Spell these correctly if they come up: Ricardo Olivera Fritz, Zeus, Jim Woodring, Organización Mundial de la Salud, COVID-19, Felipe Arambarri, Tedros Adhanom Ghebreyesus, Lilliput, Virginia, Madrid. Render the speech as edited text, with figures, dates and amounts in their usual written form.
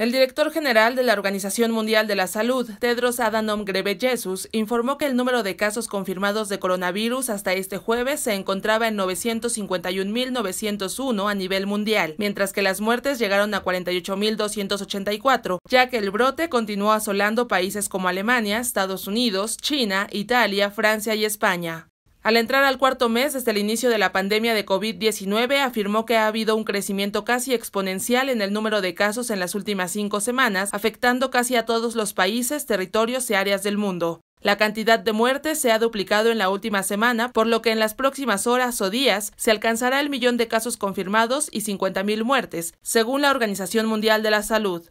El director general de la Organización Mundial de la Salud, Tedros Adhanom Ghebreyesus, informó que el número de casos confirmados de coronavirus hasta este jueves se encontraba en 951.901 a nivel mundial, mientras que las muertes llegaron a 48.284, ya que el brote continuó asolando países como Alemania, Estados Unidos, China, Italia, Francia y España. Al entrar al cuarto mes desde el inicio de la pandemia de COVID-19, afirmó que ha habido un crecimiento casi exponencial en el número de casos en las últimas 5 semanas, afectando casi a todos los países, territorios y áreas del mundo. La cantidad de muertes se ha duplicado en la última semana, por lo que en las próximas horas o días se alcanzará el millón de casos confirmados y 50.000 muertes, según la Organización Mundial de la Salud.